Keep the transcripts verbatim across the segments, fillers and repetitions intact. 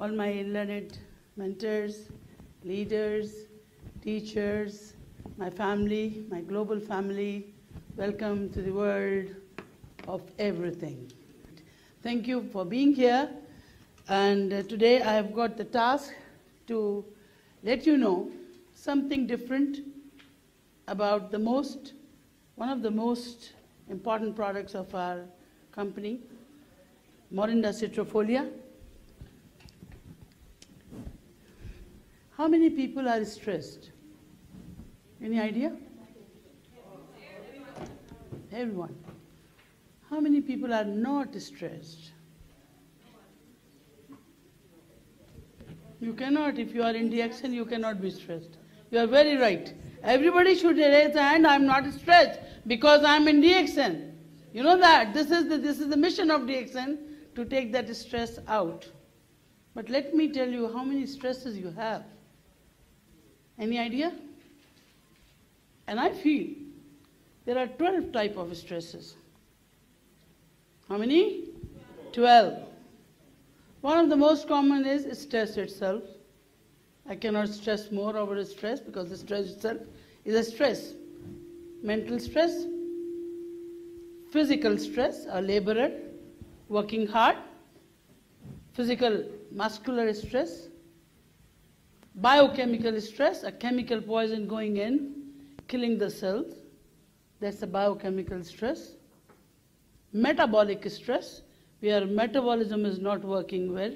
all my learned mentors, leaders, teachers, my family, my global family, welcome to the world of everything. Thank you for being here, and uh, today I have got the task to let you know something different about the most, one of the most important products of our company, Morinda Citrifolia. How many people are stressed? Any idea? Everyone. How many people are not stressed? You cannot, if you are in D X N, you cannot be stressed. You are very right. Everybody should raise their hand, I'm not stressed because I'm in D X N. You know that. This is the, this is the mission of D X N, to take that stress out. But let me tell you how many stresses you have. Any idea? And I feel there are twelve types of stresses. How many? twelve. One of the most common is stress itself. I cannot stress more over stress because the stress itself is a stress. Mental stress, physical stress, a laborer working hard, physical muscular stress, biochemical stress, a chemical poison going in, killing the cells, that's a biochemical stress. Metabolic stress, where metabolism is not working well,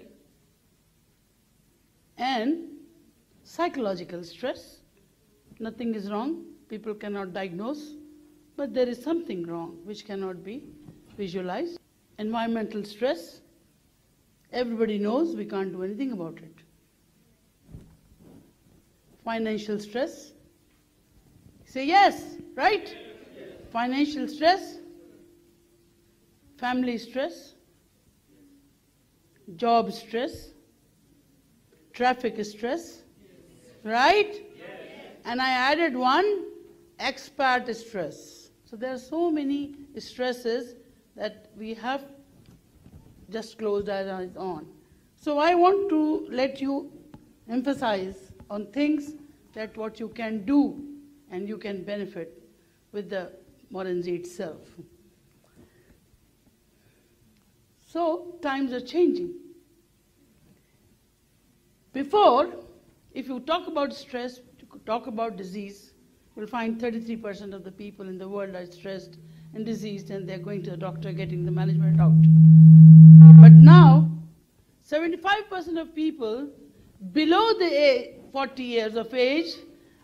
and psychological stress, nothing is wrong, people cannot diagnose, but there is something wrong which cannot be visualized. Environmental stress, everybody knows we can't do anything about it. Financial stress, say yes, right? Financial stress, family stress, job stress, traffic stress, right? Yes. And I added one, expat stress. So there are so many stresses that we have just closed our eyes on. So I want to let you emphasize on things that what you can do and you can benefit with the Morinzhi itself. So times are changing. Before, if you talk about stress, talk about disease, you'll find thirty-three percent of the people in the world are stressed and diseased, and they're going to the doctor getting the management out. But now, seventy-five percent of people below the age, forty years of age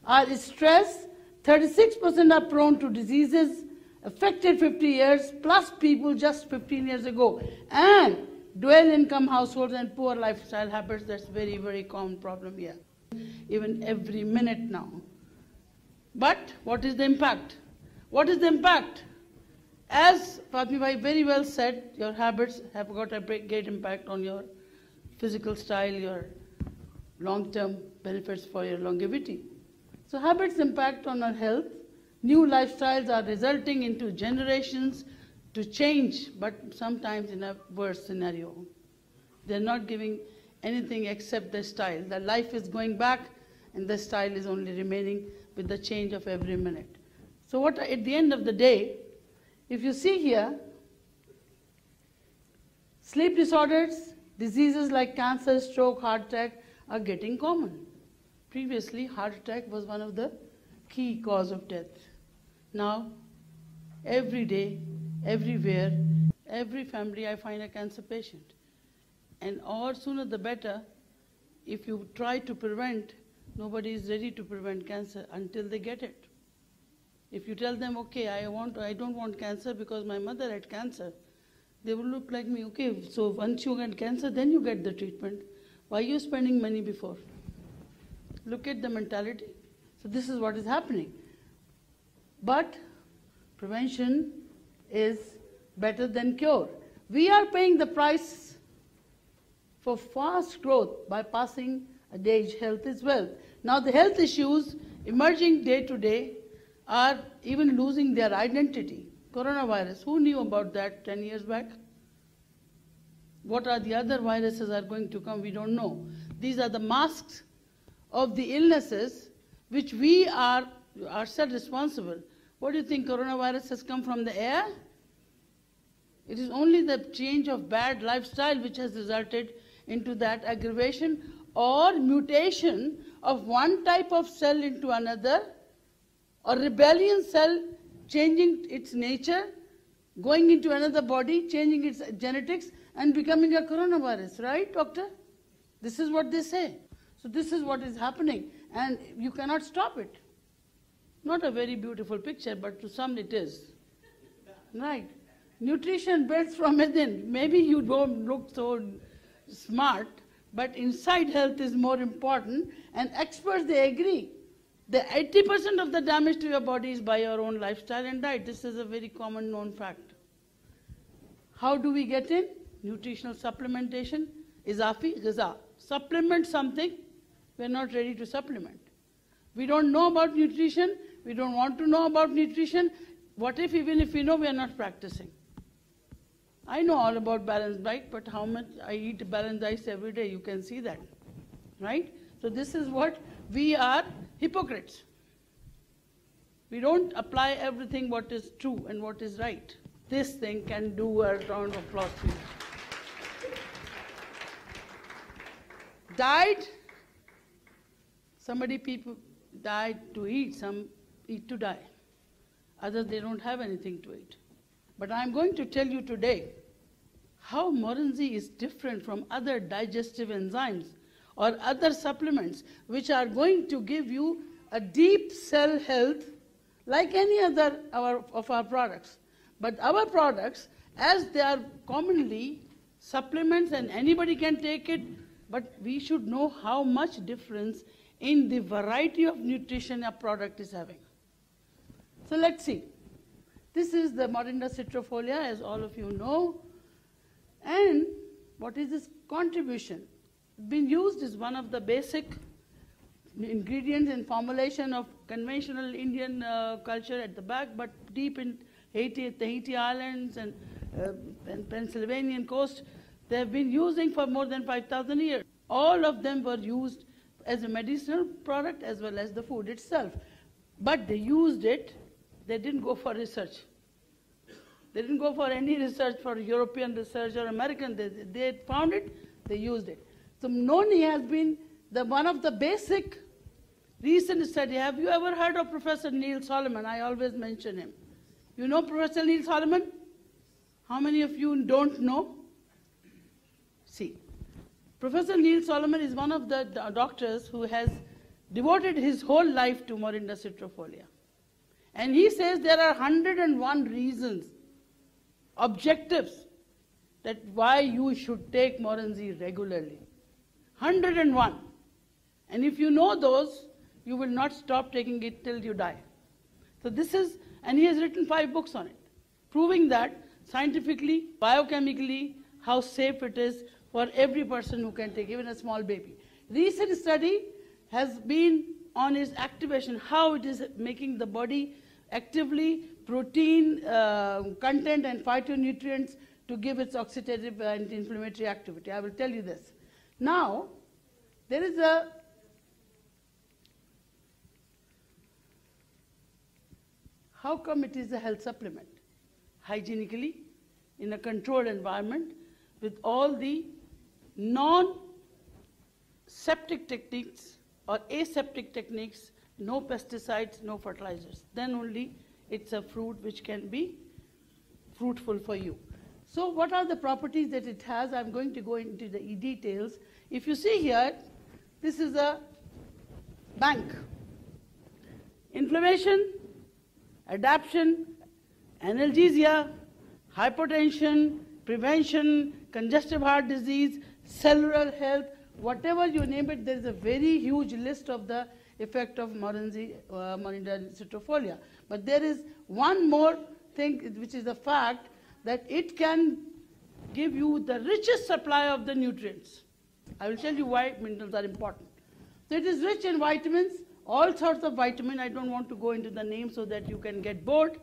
are stressed, thirty-six percent are prone to diseases, affected fifty years, plus people just fifteen years ago, and dual-income households and poor lifestyle habits, that's very, very common problem here, even every minute now. But what is the impact? What is the impact? As Pratmibhai very well said, your habits have got a great impact on your physical style, your long-term benefits for your longevity. So habits impact on our health. New lifestyles are resulting into generations to change, but sometimes in a worse scenario. They're not giving anything except the style. The life is going back, and the style is only remaining with the change of every minute. So what, at the end of the day, if you see here, sleep disorders, diseases like cancer, stroke, heart attack are getting common. Previously, heart attack was one of the key cause of death. Now, every day, everywhere, every family I find a cancer patient. And or sooner the better, if you try to prevent, nobody is ready to prevent cancer until they get it. If you tell them, okay, I want, I don't want cancer because my mother had cancer, they will look like me, okay, so once you get cancer, then you get the treatment. Why are you spending money before? Look at the mentality. So this is what is happening. But prevention is better than cure. We are paying the price for fast growth by passing a age. Health is wealth. Now the health issues emerging day to day are even losing their identity. Coronavirus, who knew about that ten years back? What are the other viruses are going to come, we don't know. These are the masks of the illnesses which we are ourselves responsible. What do you think, coronavirus has come from the air? It is only the change of bad lifestyle which has resulted into that aggravation or mutation of one type of cell into another, or rebellion cell changing its nature, going into another body, changing its genetics, and becoming a coronavirus, right, doctor? This is what they say. So this is what is happening, and you cannot stop it. Not a very beautiful picture, but to some it is. Right. Nutrition built from within. Maybe you don't look so smart, but inside health is more important, and experts, they agree. The eighty percent of the damage to your body is by your own lifestyle and diet. This is a very common known fact. How do we get in? Nutritional supplementation, izafi, ghaza. Supplement something we're not ready to supplement. We don't know about nutrition. We don't want to know about nutrition. What if, even if we know, we are not practicing? I know all about balanced diet, but how much I eat balanced diets every day, you can see that, right? So this is what we are, hypocrites. We don't apply everything what is true and what is right. This thing can do a round of applause. Died. Somebody people died to eat, some eat to die. Others, they don't have anything to eat. But I'm going to tell you today how Morinzhi is different from other digestive enzymes or other supplements which are going to give you a deep cell health like any other of our products. But our products, as they are commonly supplements and anybody can take it, but we should know how much difference in the variety of nutrition a product is having. So let's see. This is the Morinda Citrifolia, as all of you know. And what is this contribution? It's been used as one of the basic ingredients in formulation of conventional Indian uh, culture at the back, but deep in Haiti, the Haiti Islands and, uh, and Pennsylvanian coast, they have been using for more than five thousand years. All of them were used as a medicinal product as well as the food itself. But they used it, they didn't go for research. They didn't go for any research, for European research or American. They, they found it, they used it. So Noni has been the one of the basic recent study. Have you ever heard of Professor Neil Solomon? I always mention him. You know Professor Neil Solomon? How many of you don't know? See, Professor Neil Solomon is one of the doctors who has devoted his whole life to Morinda Citrifolia. And he says there are one hundred and one reasons, objectives, that why you should take Morinzhi regularly. one hundred and one. And if you know those, you will not stop taking it till you die. So this is, and he has written five books on it, proving that scientifically, biochemically, how safe it is for every person who can take, even a small baby. Recent study has been on its activation, how it is making the body actively protein uh, content and phytonutrients to give its oxidative and inflammatory activity. I will tell you this. Now, there is a how come it is a health supplement? Hygienically, in a controlled environment, with all the non-septic techniques or aseptic techniques, no pesticides, no fertilizers. Then only it's a fruit which can be fruitful for you. So what are the properties that it has? I'm going to go into the details. If you see here, this is a bank. Inflammation, adaptation, analgesia, hypertension, prevention, congestive heart disease, cellular health, whatever you name it, there is a very huge list of the effect of Morinzhi, uh, Morinda Citrifolia. But there is one more thing, which is the fact that it can give you the richest supply of the nutrients. I will tell you why minerals are important. So it is rich in vitamins, all sorts of vitamins. I don't want to go into the name so that you can get bored.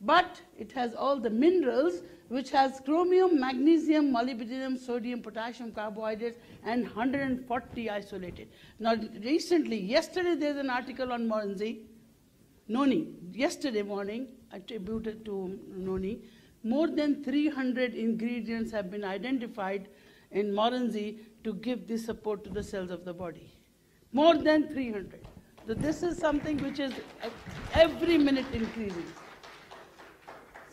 But it has all the minerals which has chromium, magnesium, molybdenum, sodium, potassium, carbohydrates, and one hundred forty isolated. Now, recently, yesterday, there's an article on Morinzhi, Noni, yesterday morning, attributed to Noni. More than three hundred ingredients have been identified in Morinzhi to give this support to the cells of the body. More than three hundred. So this is something which is every minute increasing.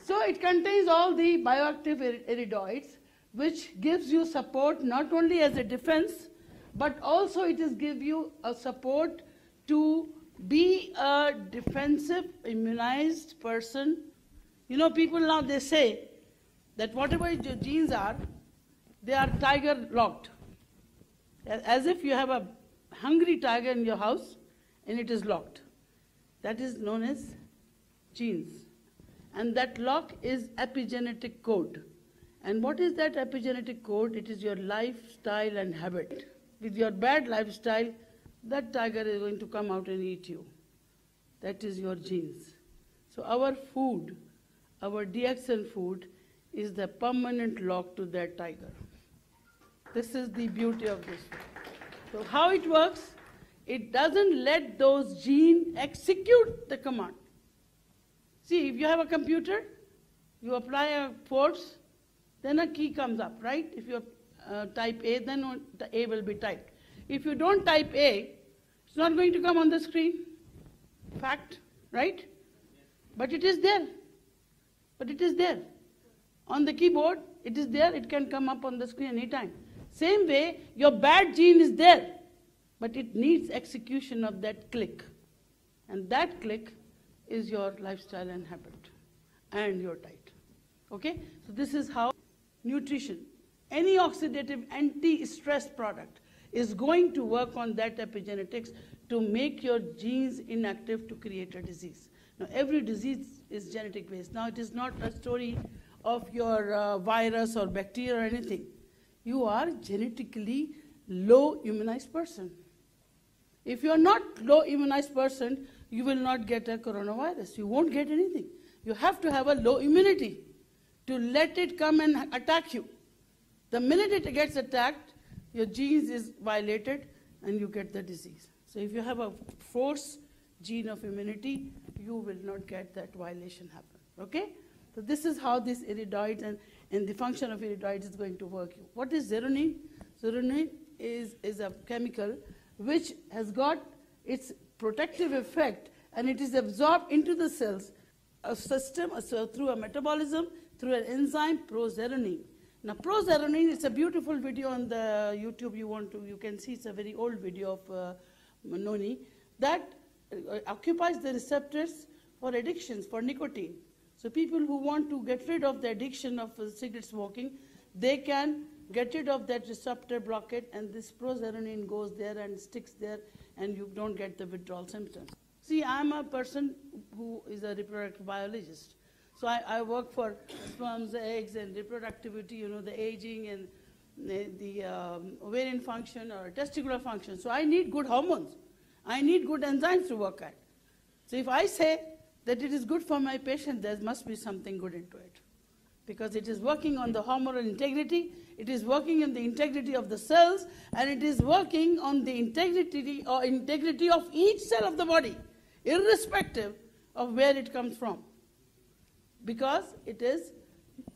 So it contains all the bioactive iridoids, which gives you support not only as a defense, but also it is give you a support to be a defensive, immunized person. You know, people now, they say that whatever your genes are, they are tiger locked. As if you have a hungry tiger in your house, and it is locked. That is known as genes. And that lock is epigenetic code. And what is that epigenetic code? It is your lifestyle and habit. With your bad lifestyle, that tiger is going to come out and eat you. That is your genes. So our food, our D X N food, is the permanent lock to that tiger. This is the beauty of this. So how it works? It doesn't let those genes execute the command. See, if you have a computer, you apply a force, then a key comes up, right? If you uh, type A, then A will be typed. If you don't type A, it's not going to come on the screen. Fact, right? But it is there. But it is there. On the keyboard, it is there. It can come up on the screen anytime. Same way, your bad gene is there. But it needs execution of that click. And that click is your lifestyle and habit and your diet. Okay? So this is how nutrition, any oxidative anti-stress product is going to work on that epigenetics to make your genes inactive to create a disease. Now, every disease is genetic based. Now, it is not a story of your uh, virus or bacteria or anything. You are genetically low immunized person. If you are not low immunized person, you will not get a coronavirus. You won't get anything. You have to have a low immunity to let it come and attack you. The minute it gets attacked, your genes is violated and you get the disease. So if you have a force gene of immunity, you will not get that violation happen. Okay? So this is how this iridoids and, and the function of iridoids is going to work. What is zearanin? Zearanin is, is a chemical which has got its protective effect, and it is absorbed into the cells, a system so through a metabolism, through an enzyme, prozearanin. Now, prozearanin, it's a beautiful video on the YouTube. You want to, you can see it's a very old video of uh, Noni that uh, occupies the receptors for addictions, for nicotine. So people who want to get rid of the addiction of uh, cigarette smoking, they can get rid of that receptor blockade, and this prozearanin goes there and sticks there, and you don't get the withdrawal symptoms. See, I'm a person who is a reproductive biologist. So I, I work for sperms, eggs, and reproductivity, you know, the aging and the, the um, ovarian function or testicular function. So I need good hormones. I need good enzymes to work at. So if I say that it is good for my patient, there must be something good into it, because it is working on the hormonal integrity, it is working on the integrity of the cells, and it is working on the integrity or integrity of each cell of the body, irrespective of where it comes from, because it is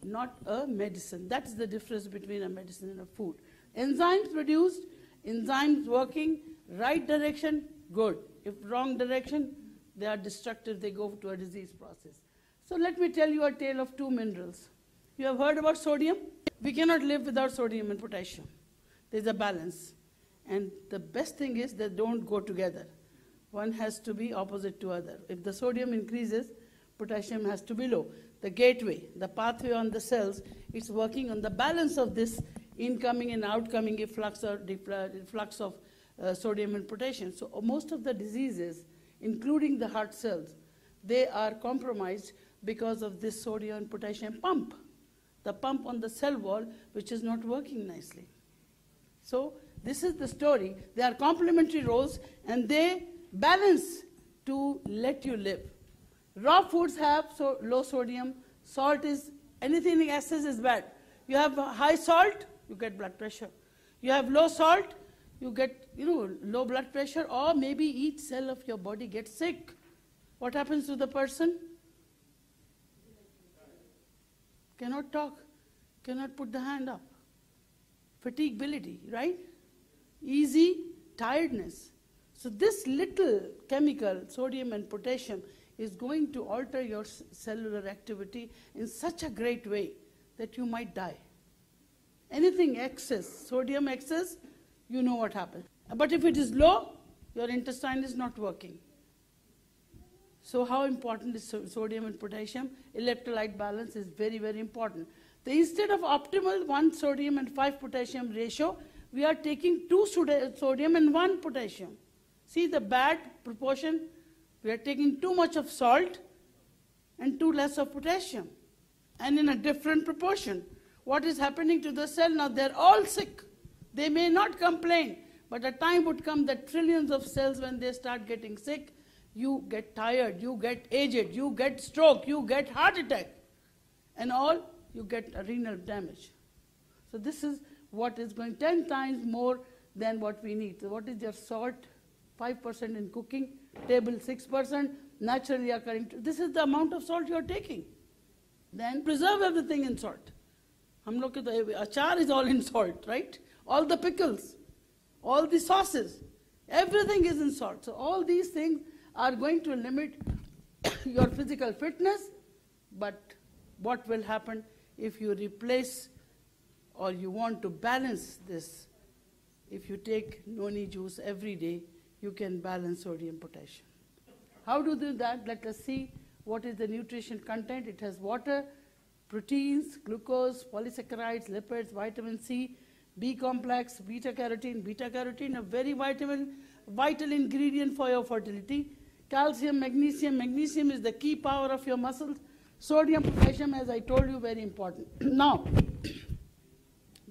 not a medicine. That's the difference between a medicine and a food. Enzymes produced, enzymes working, right direction, good. If wrong direction, they are destructive, they go to a disease process. So let me tell you a tale of two minerals. You have heard about sodium? We cannot live without sodium and potassium. There's a balance. And the best thing is they don't go together. One has to be opposite to other. If the sodium increases, potassium has to be low. The gateway, the pathway on the cells, it's working on the balance of this incoming and outcoming efflux or reflux of uh, sodium and potassium. So most of the diseases, including the heart cells, they are compromised because of this sodium and potassium pump, the pump on the cell wall, which is not working nicely. So this is the story. They are complementary roles, and they balance to let you live. Raw foods have so low sodium. Salt is Anything in excess is bad. You have high salt, you get blood pressure. You have low salt, you get, you know, low blood pressure, or maybe each cell of your body gets sick. What happens to the person? Cannot talk, cannot put the hand up. Fatigability, right? Easy tiredness. So this little chemical, sodium and potassium, is going to alter your cellular activity in such a great way that you might die. Anything excess, sodium excess, you know what happens. But if it is low, your intestine is not working. So how important is so sodium and potassium? Electrolyte balance is very, very important. The instead of optimal one sodium and five potassium ratio, we are taking two sodium and one potassium. See the bad proportion? We are taking too much of salt and too less of potassium, and in a different proportion. What is happening to the cell now? They're all sick. They may not complain, but a time would come that trillions of cells, when they start getting sick, you get tired, you get aged, you get stroke, you get heart attack, and all, you get renal damage. So this is what is going ten times more than what we need. So what is your salt? five percent in cooking, table six percent, naturally occurring. This is the amount of salt you are taking. Then preserve everything in salt. Hum log ke to achar is all in salt, right? All the pickles, all the sauces, everything is in salt. So all these things are going to limit your physical fitness, but what will happen if you replace or you want to balance this? If you take noni juice every day, you can balance sodium, potassium. How do do that? Let us see what is the nutrition content. It has water, proteins, glucose, polysaccharides, lipids, vitamin C, B complex, beta-carotene. Beta-carotene, a very vital, vital ingredient for your fertility. Calcium, magnesium. Magnesium is the key power of your muscles. Sodium, potassium, as I told you, very important. Now,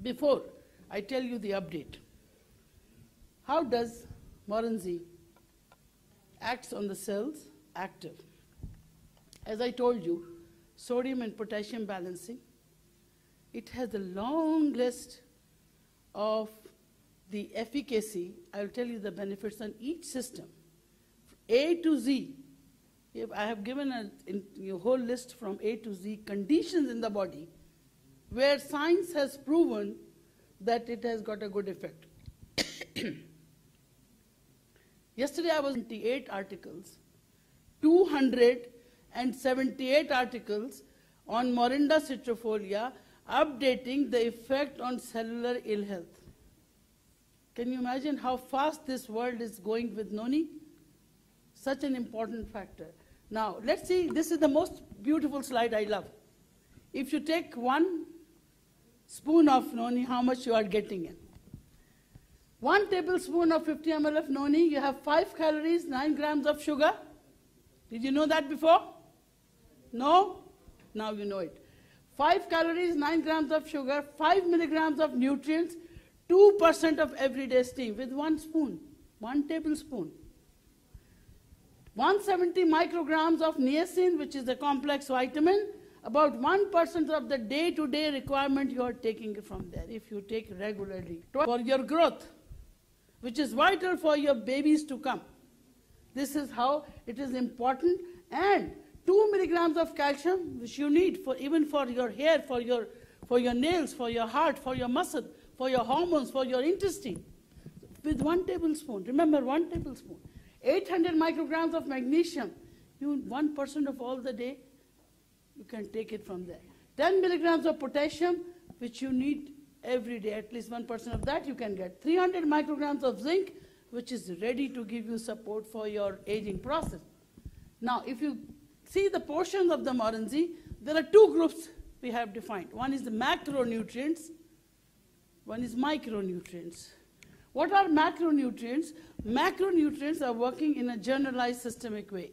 before I tell you the update, how does Morinzhi acts on the cells active? As I told you, sodium and potassium balancing. It has a long list of the efficacy. I'll tell you the benefits on each system. A to Z, if I have given a, in, a whole list from A to Z conditions in the body where science has proven that it has got a good effect. Yesterday I was twenty-eight articles, two hundred seventy-eight articles on Morinda Citrifolia, updating the effect on cellular ill health. Can you imagine how fast this world is going with noni? Such an important factor. Now, let's see, this is the most beautiful slide I love. If you take one spoon of noni, how much you are getting in. One tablespoon of fifty milliliters of noni, you have five calories, nine grams of sugar. Did you know that before? No? Now you know it. Five calories, nine grams of sugar, five milligrams of nutrients, two percent of everyday steam with one spoon, one tablespoon. one hundred seventy micrograms of niacin, which is a complex vitamin, about one percent of the day-to-day requirement you are taking from there, if you take regularly. For your growth, which is vital for your babies to come. This is how it is important. And two milligrams of calcium, which you need for even for your hair, for your, for your nails, for your heart, for your muscle, for your hormones, for your intestine, with one tablespoon. Remember, one tablespoon. eight hundred micrograms of magnesium, you one percent of all the day, you can take it from there. ten milligrams of potassium, which you need every day, at least one percent of that you can get. three hundred micrograms of zinc, which is ready to give you support for your aging process. Now, if you see the portions of the Morinzhi, there are two groups we have defined. One is the macronutrients, one is micronutrients. What are macronutrients? Macronutrients are working in a generalized systemic way.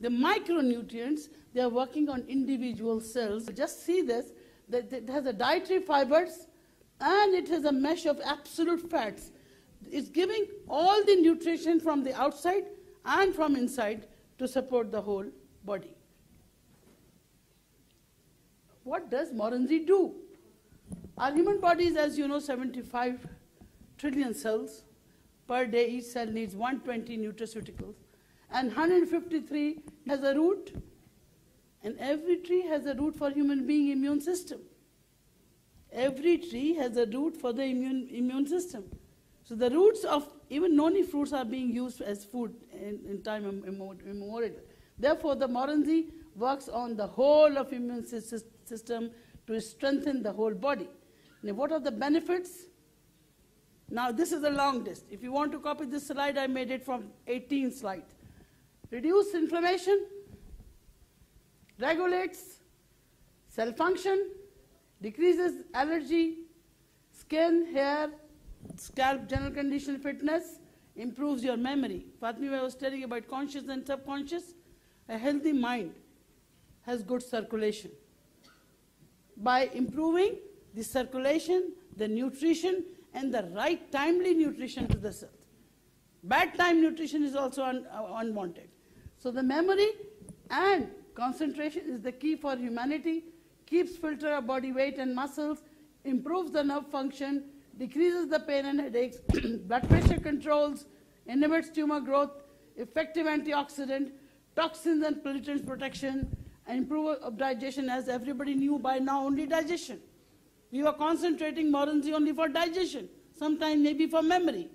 The micronutrients, they are working on individual cells. Just see this, that it has a dietary fibers and it has a mesh of absolute fats. It's giving all the nutrition from the outside and from inside to support the whole body. what does Morinzhi do? Our human bodies, as you know, seventy-five trillion cells per day. Each cell needs one hundred twenty nutraceuticals. And one hundred fifty-three has a root. And every tree has a root for human being immune system. Every tree has a root for the immune, immune system. So the roots of even Noni fruits are being used as food in, in time immemorial. Therefore, the Morinzhi works on the whole of immune system to strengthen the whole body. Now, what are the benefits? Now, this is a long list. If you want to copy this slide, I made it from eighteen slides. Reduce inflammation, regulates cell function, decreases allergy, skin, hair, scalp, general condition, fitness, improves your memory. Fatmi, I was telling about conscious and subconscious. A healthy mind has good circulation. By improving the circulation, the nutrition, and the right timely nutrition to the cells. Bad time nutrition is also un unwanted. So the memory and concentration is the key for humanity, keeps filter of body weight and muscles, improves the nerve function, decreases the pain and headaches, blood pressure controls, inhibits tumor growth, effective antioxidant, toxins and pollutants protection, and improver of digestion, as everybody knew by now, only digestion. We were concentrating Morinzhi only for digestion, sometimes maybe for memory.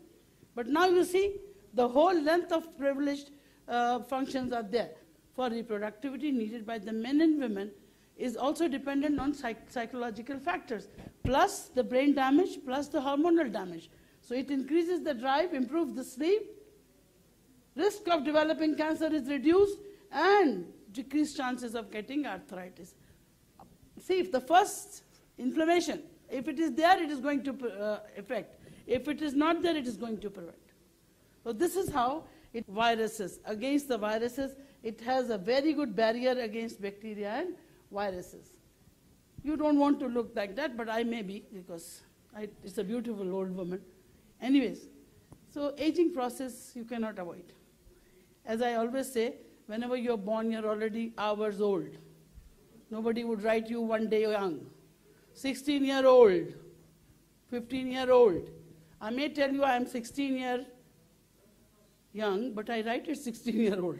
But now you see, the whole length of privileged uh, functions are there. For reproductivity needed by the men and women is also dependent on psych psychological factors, plus the brain damage, plus the hormonal damage. So it increases the drive, improves the sleep, risk of developing cancer is reduced, and decreased chances of getting arthritis. See, if the first inflammation, if it is there, it is going to uh, affect. If it is not there, it is going to prevent. So this is how it viruses. Against the viruses, it has a very good barrier against bacteria and viruses. You don't want to look like that, but I may be, because I, it's a beautiful old woman. Anyways, so aging process you cannot avoid. As I always say, whenever you're born, you're already hours old. Nobody would write you one day young. sixteen-year-old, fifteen-year-old. I may tell you I am sixteen year young, but I write it sixteen-year-old.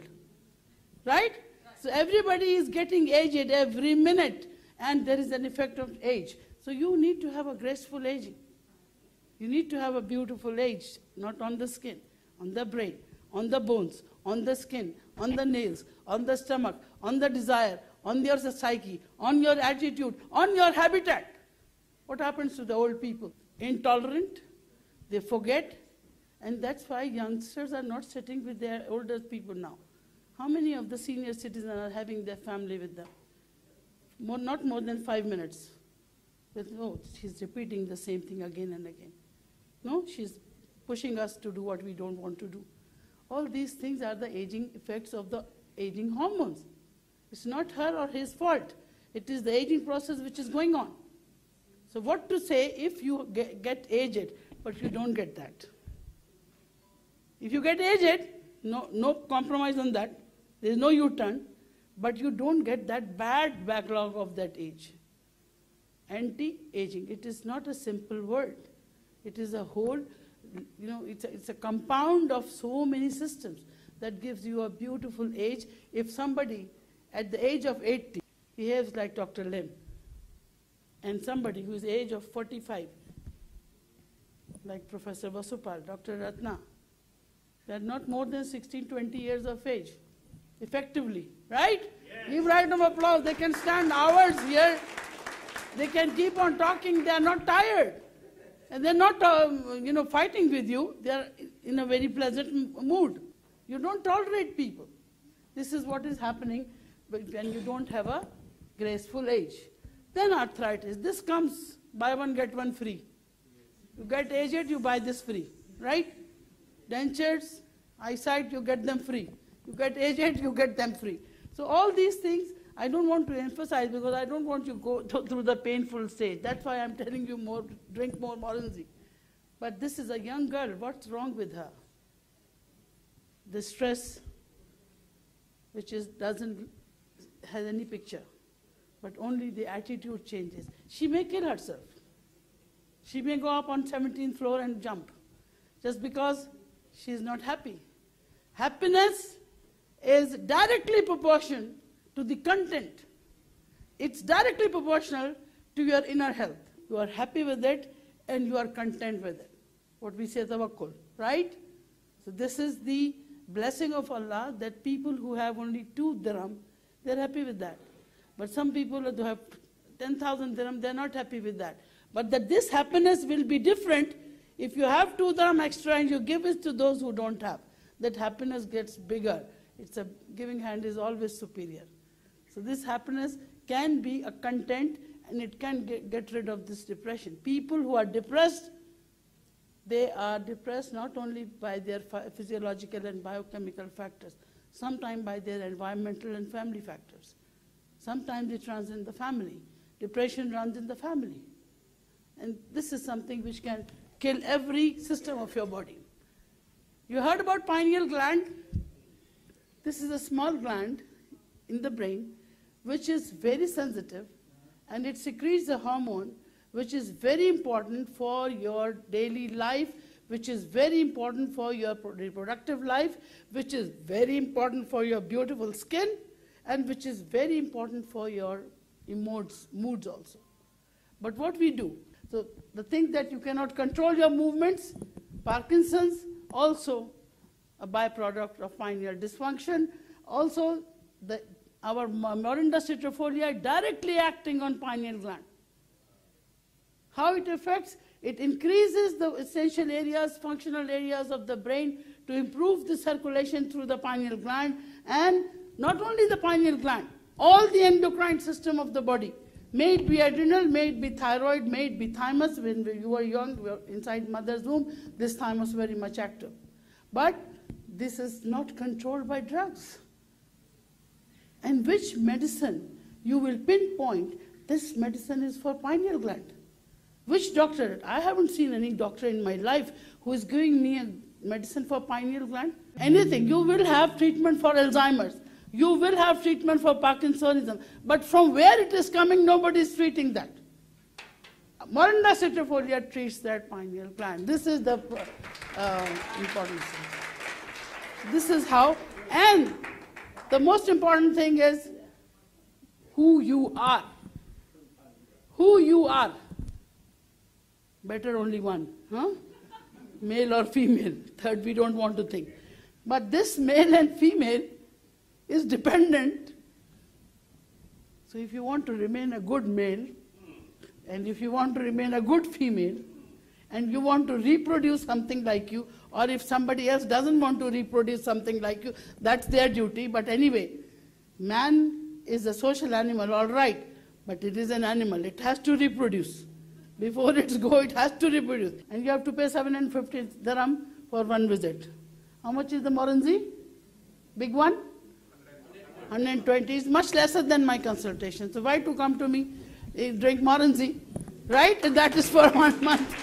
Right? So everybody is getting aged every minute, and there is an effect of age. So you need to have a graceful aging. You need to have a beautiful age, not on the skin, on the brain, on the bones, on the skin, on the nails, on the stomach, on the desire, on your psyche, on your attitude, on your habitat. What happens to the old people? Intolerant, they forget, and that's why youngsters are not sitting with their older people now. How many of the senior citizens are having their family with them? More, not more than five minutes. But, oh, she's repeating the same thing again and again. No, she's pushing us to do what we don't want to do. All these things are the aging effects of the aging hormones. It's not her or his fault. It is the aging process which is going on. So what to say if you get, get aged, but you don't get that? If you get aged, no, no compromise on that. There's no U-turn. But you don't get that bad backlog of that age. Anti-aging. It is not a simple word. It is a whole, you know, it's a, it's a compound of so many systems that gives you a beautiful age. If somebody at the age of eighty behaves like Doctor Lim, and somebody who is the age of forty-five, like Professor Vasupal, Doctor Ratna, they are not more than sixteen, twenty years of age, effectively, right? Yes. Give round of applause. They can stand hours here. They can keep on talking. They are not tired. And they're not, um, you know, fighting with you. They're in a very pleasant mood. You don't tolerate people. This is what is happening when you don't have a graceful age. Then arthritis. This comes, buy one, get one free. You get aged, you buy this free, right? Dentures, eyesight, you get them free. You get aged, you get them free. So all these things I don't want to emphasize, because I don't want you to go th through the painful stage. That's why I'm telling you more, drink more Morinzhi. But this is a young girl. What's wrong with her? The stress, which is, doesn't have any picture. but only the attitude changes. She may kill herself. She may go up on seventeenth floor and jump just because she is not happy. Happiness is directly proportional to the content. It's directly proportional to your inner health. You are happy with it and you are content with it. What we say, tawakkul, right? So this is the blessing of Allah that people who have only two dirham, they're happy with that. But some people who have ten thousand dirham, they're not happy with that. But that this happiness will be different if you have two dirham extra and you give it to those who don't have. That happiness gets bigger. It's a giving hand is always superior. So this happiness can be a content and it can get, get rid of this depression. People who are depressed, they are depressed not only by their physiological and biochemical factors, sometimes by their environmental and family factors. Sometimes it runs in the family. Depression runs in the family. And this is something which can kill every system of your body. You heard about pineal gland? This is a small gland in the brain which is very sensitive and it secretes a hormone which is very important for your daily life, which is very important for your reproductive life, which is very important for your beautiful skin, and which is very important for your moods, moods also. But what we do, so the thing that you cannot control your movements, Parkinson's, also a byproduct of pineal dysfunction, also the, our Morinda citrifolia directly acting on pineal gland. How it affects? It increases the essential areas, functional areas of the brain to improve the circulation through the pineal gland, and not only the pineal gland, all the endocrine system of the body, may it be adrenal, may it be thyroid, may it be thymus. When you were young, we were inside mother's womb, this thymus very much active. But this is not controlled by drugs. And which medicine you will pinpoint, this medicine is for pineal gland. Which doctor? I haven't seen any doctor in my life who is giving me a medicine for pineal gland. Anything. You will have treatment for Alzheimer's. You will have treatment for Parkinsonism. But from where it is coming, nobody is treating that. Morinda citrifolia treats that pineal gland. This is the uh, importance. This is how. And the most important thing is who you are. Who you are. Better only one, huh? Male or female. Third, we don't want to think. But this male and female is dependent. So if you want to remain a good male, and if you want to remain a good female, and you want to reproduce something like you, or if somebody else doesn't want to reproduce something like you, that's their duty. But anyway, man is a social animal, all right, but it is an animal. It has to reproduce. Before it's go, it has to reproduce. And you have to pay seven hundred fifty dirham for one visit. How much is the Morinzhi? Big one? one hundred twenty is much lesser than my consultation. So why to come to me? Drink Morinzhi, right? And that is for one month.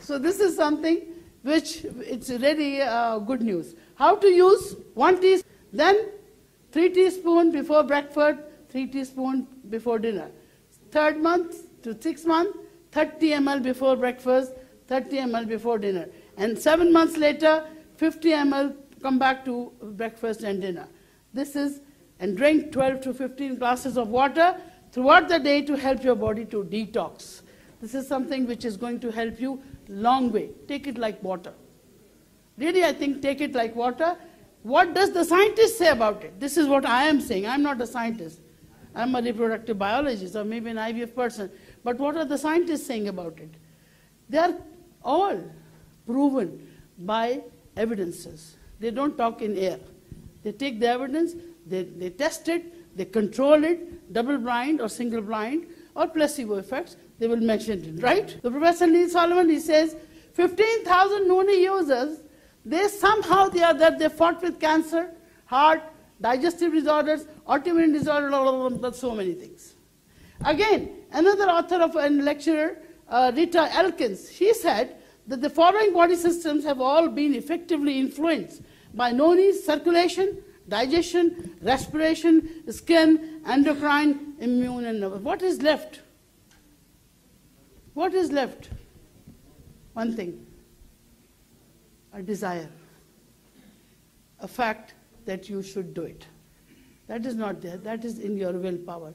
So this is something which it's really uh, good news. How to use? One teaspoon, then three teaspoons before breakfast, three teaspoons before dinner. Third month to sixth month, thirty milliliters before breakfast, thirty milliliters before dinner. And seven months later, fifty milliliters come back to breakfast and dinner. This is, and drink twelve to fifteen glasses of water throughout the day to help your body to detox. This is something which is going to help you long way. Take it like water. Really, I think take it like water. What does the scientist say about it? This is what I am saying. I'm not a scientist. I'm a reproductive biologist or maybe an I V F person. But what are the scientists saying about it? They are all proven by evidences. They don't talk in air. They take the evidence, they, they test it, they control it, double blind or single blind or placebo effects, they will mention it, right? The Professor Neil Solomon, he says, fifteen thousand Noni users, they somehow the other, they fought with cancer, heart, digestive disorders, autoimmune disorders, so many things. Again, another author of and lecturer, uh, Rita Elkins, she said that the following body systems have all been effectively influenced by Noni's circulation, digestion, respiration, skin, endocrine, immune, and nervous. What is left? What is left? One thing, a desire, a fact that you should do it. That is not there. That is in your willpower.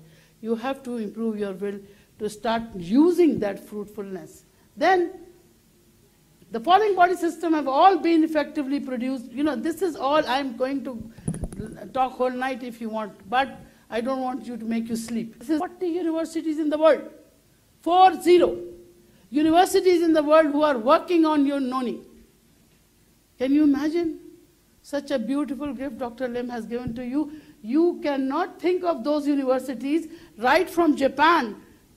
You have to improve your will to start using that fruitfulness. Then the following body system have all been effectively produced. You know, this is all I'm going to talk whole night if you want, but I don't want you to make you sleep. This is forty universities in the world, four zero universities in the world who are working on your Noni. Can you imagine? Such a beautiful gift Doctor Lim has given to you. You cannot think of those universities right from Japan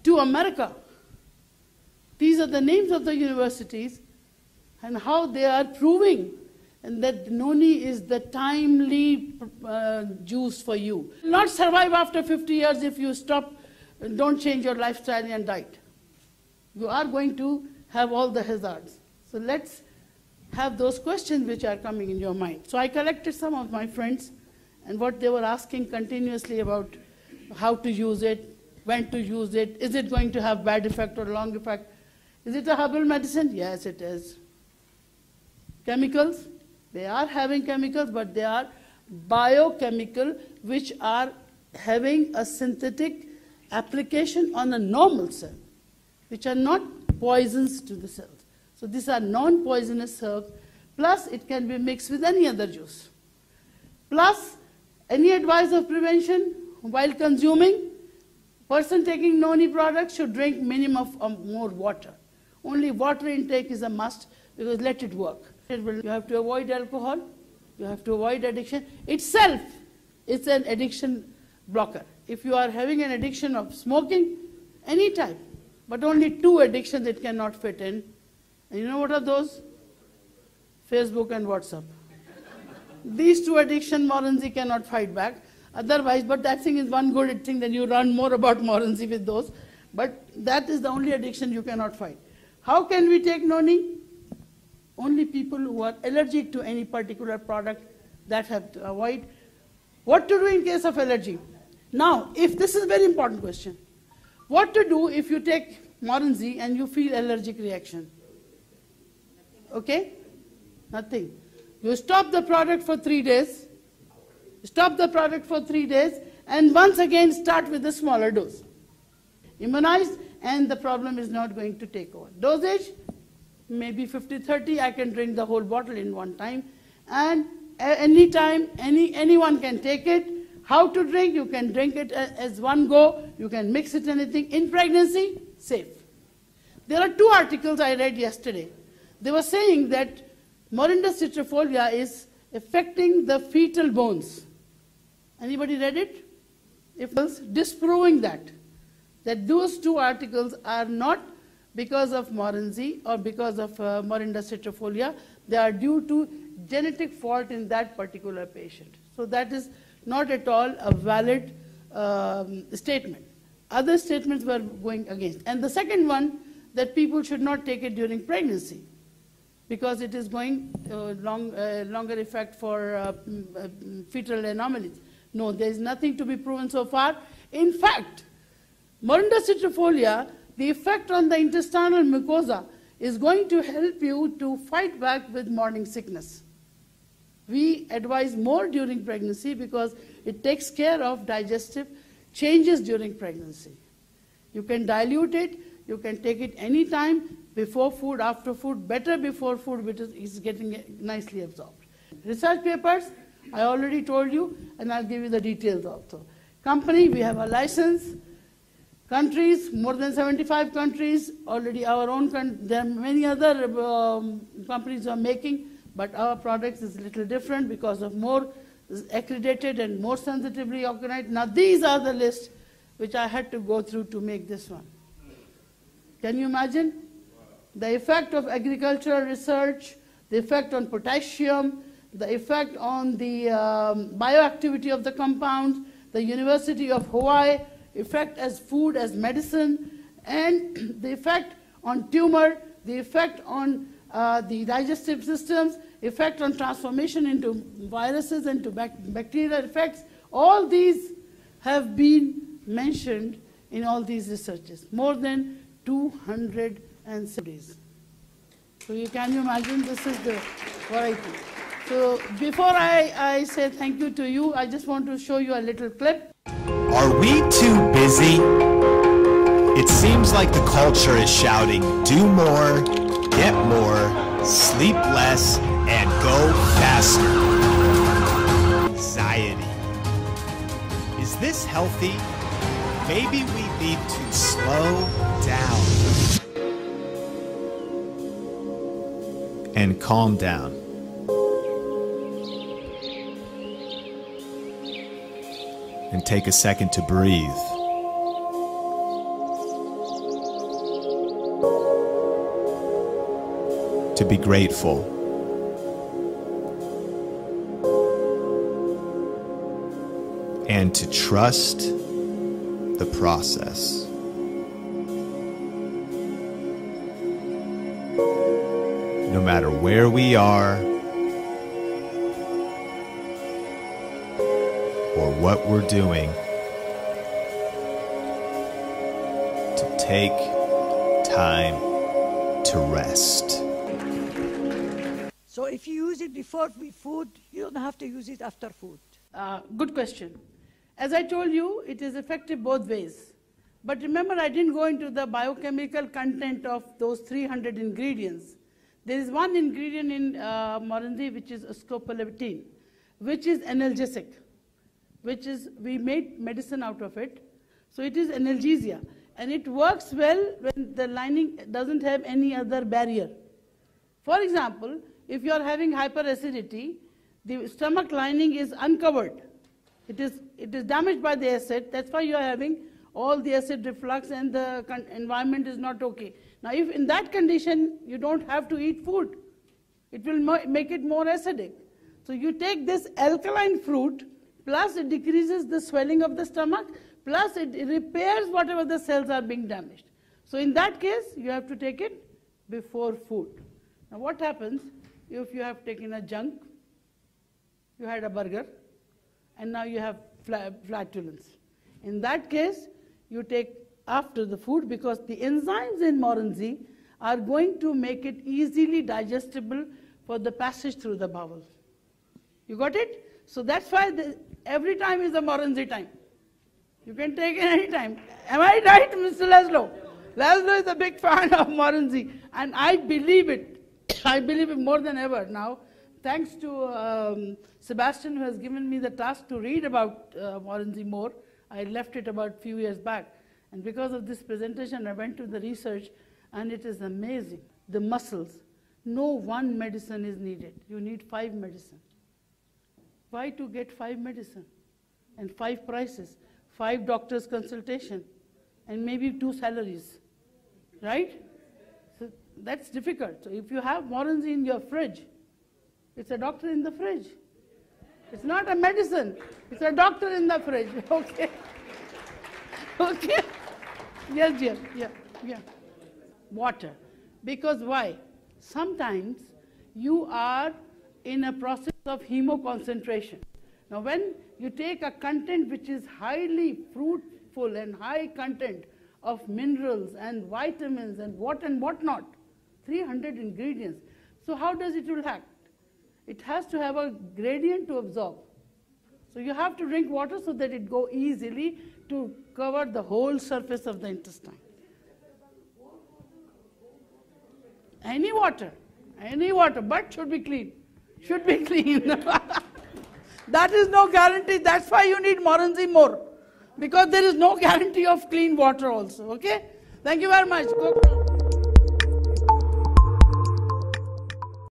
to America. These are the names of the universities and how they are proving and that Noni is the timely uh, juice for you. You will not survive after fifty years if you stop and don't change your lifestyle and diet. You are going to have all the hazards. So let's have those questions which are coming in your mind. So I collected some of my friends and what they were asking continuously about how to use it, when to use it, is it going to have bad effect or long effect? Is it a herbal medicine? Yes, it is. Chemicals? They are having chemicals, but they are biochemical, which are having a synthetic application on a normal cell, which are not poisons to the cells. So these are non-poisonous herbs, plus it can be mixed with any other juice. Plus, any advice of prevention while consuming, person taking Noni products should drink minimum of more water. Only water intake is a must because let it work. It will, you have to avoid alcohol, you have to avoid addiction. Itself, it's an addiction blocker. If you are having an addiction of smoking, any type, but only two addictions it cannot fit in. And you know what are those? Facebook and WhatsApp. These two addiction Morinzhi cannot fight back. Otherwise, but that thing is one good thing, then you learn more about Morinzhi with those. But that is the only addiction you cannot fight. How can we take Noni? Only people who are allergic to any particular product that have to avoid. What to do in case of allergy? Now, if this is a very important question. What to do if you take Morinzhi and you feel allergic reaction? Okay? Nothing. You stop the product for three days. Stop the product for three days and once again start with a smaller dose. Immunized and the problem is not going to take over. Dosage, maybe fifty thirty, I can drink the whole bottle in one time. And any time, any, anyone can take it. How to drink, you can drink it as one go. You can mix it anything. In pregnancy, safe. There are two articles I read yesterday. They were saying that Morinda Citrifolia is affecting the fetal bones. Anybody read it? If disproving that, that those two articles are not because of Morinzhi or because of uh, Morinda Citrifolia, they are due to genetic fault in that particular patient. So that is not at all a valid um, statement. Other statements were going against. And the second one, that people should not take it during pregnancy, because it is going uh, long, uh, longer effect for uh, fetal anomalies. No, there is nothing to be proven so far. In fact, Morinda Citrifolia, the effect on the intestinal mucosa is going to help you to fight back with morning sickness. We advise more during pregnancy because it takes care of digestive changes during pregnancy. You can dilute it, you can take it any time. Before food, after food, better before food, which is getting nicely absorbed. Research papers, I already told you, and I'll give you the details also. Company, we have a license. Countries, more than seventy-five countries, already our own country. There are many other um, companies are making, but our products is a little different because of more accredited and more sensitively organized. Now these are the list which I had to go through to make this one. Can you imagine? The effect of agricultural research, the effect on potassium, the effect on the um, bioactivity of the compounds, the University of Hawaii, effect as food, as medicine, and the effect on tumor, the effect on uh, the digestive systems, effect on transformation into viruses and to bac bacterial effects, all these have been mentioned in all these researches, more than two hundred studies. So you can imagine this is the variety. So before I, I say thank you to you, I just want to show you a little clip. Are we too busy? It seems like the culture is shouting, do more, get more, sleep less, and go faster. Anxiety. Is this healthy? Maybe we need to slow down and calm down. And take a second to breathe. To be grateful. And to trust the process. No matter where we are or what we're doing, to take time to rest. So if you use it before food, you don't have to use it after food. Uh, good question. As I told you, it is effective both ways. But remember, I didn't go into the biochemical content of those three hundred ingredients. There is one ingredient in uh, Morinzhi, which is scopolamine, which is analgesic, which is, we made medicine out of it. So it is analgesia. And it works well when the lining doesn't have any other barrier. For example, if you're having hyperacidity, the stomach lining is uncovered. It is, it is damaged by the acid. That's why you are having all the acid reflux and the con environment is not okay. Now, if in that condition, you don't have to eat food. It will mo make it more acidic. So you take this alkaline fruit, plus it decreases the swelling of the stomach, plus it repairs whatever the cells are being damaged. So in that case, you have to take it before food. Now, what happens if you have taken a junk, you had a burger, and now you have flatulence. In that case, you take after the food because the enzymes in Morinzhi are going to make it easily digestible for the passage through the bowel. You got it? So that's why the, every time is the Morinzhi time. You can take it any time. Am I right, Mister Laszlo? Laszlo is a big fan of Morinzhi, and I believe it. I believe it more than ever now. Thanks to um, Sebastian, who has given me the task to read about uh, Morinzhi more. I left it about a few years back. And because of this presentation, I went to the research, and it is amazing. The muscles. No one medicine is needed. You need five medicines. Why to get five medicines? And five prices. Five doctors' consultation. And maybe two salaries. Right? So that's difficult. So if you have Morinzhi in your fridge, it's a doctor in the fridge. It's not a medicine. It's a doctor in the fridge. Okay. Okay. Yes, dear. Yeah, yeah. Water. Because why? Sometimes you are in a process of hemoconcentration. Now, when you take a content which is highly fruitful and high content of minerals and vitamins and what and what not, three hundred ingredients. So how does it react? It has to have a gradient to absorb. So you have to drink water so that it go easily to cover the whole surface of the intestine. Any water, any water, but should be clean. Should be clean. That is no guarantee. That's why you need Morinzhi more. Because there is no guarantee of clean water also, okay? Thank you very much. Go